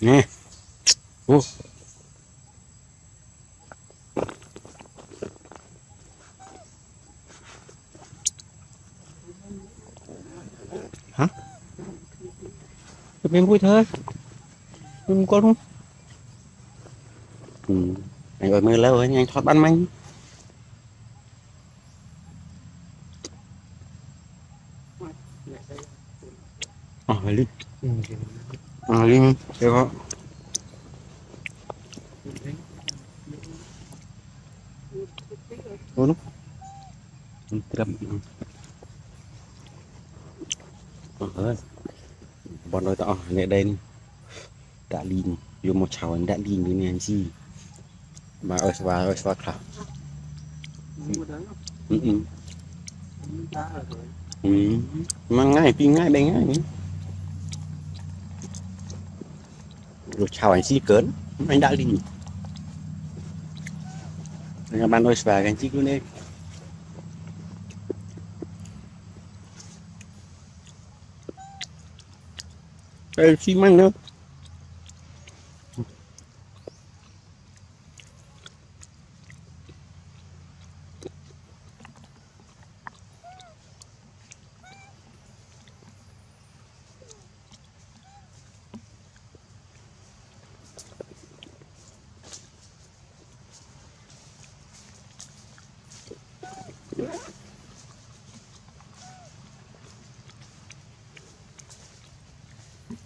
Nè. Ô. Hả? Chụp em vui thôi. Em có đúng. Anh gọi mưa lâu rồi anh thoát bắn manh. Linh. Linh được không? Ủa lúc bọn đôi tỏ lại đây đã linh vô một cháu anh đã linh đến anh gì mà ơi sao khảo mang ngay pin ngay đây ngay rồi chào anh chị cớn anh đã linh anh ban đôi và anh chị cứ lên em chị mang nữa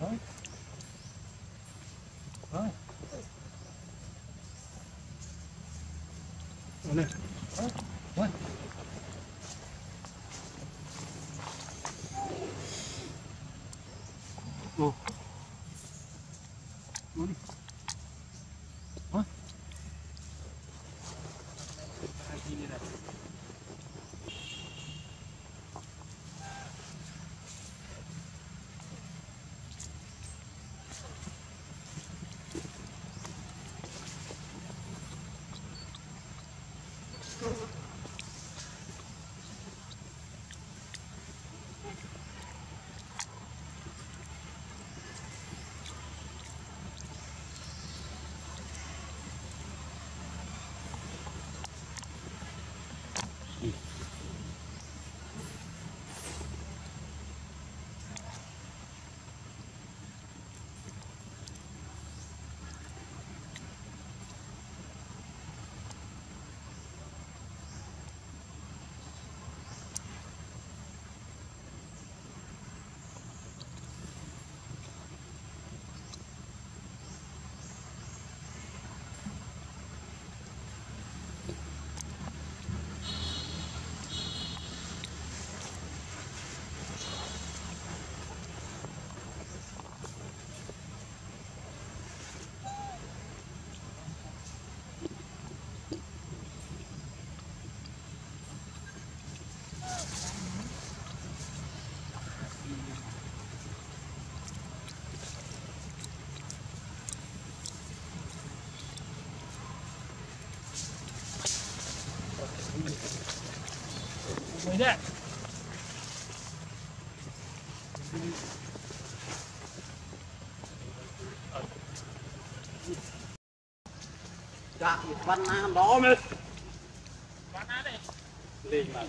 Ôi. Ôi. Ôi. Ôi. Like that. Dạ, văn án đó mới. Văn án này. Lên mà.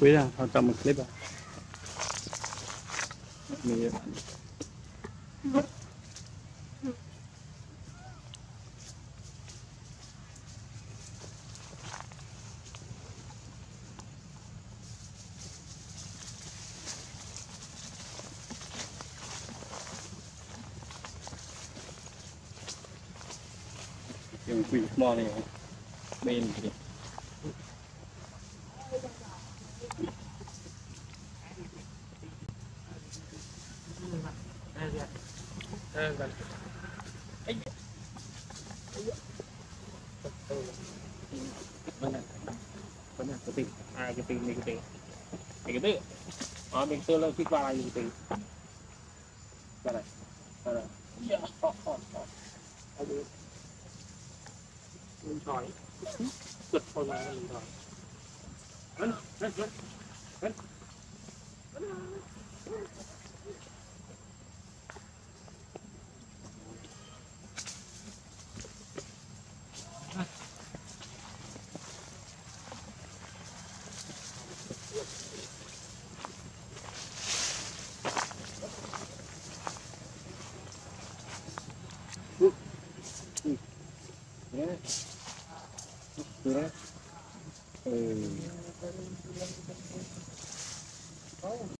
Quý ra, họ chọn một clip à? Mình dùng quỷ mò này bên thì tôi lên cái vai gì thì ra đây ra đây lên thoại giật thôi mà lên thoại lên lên lên lên Hãy subscribe cho kênh Ghiền Mì Gõ để không bỏ lỡ những video hấp dẫn.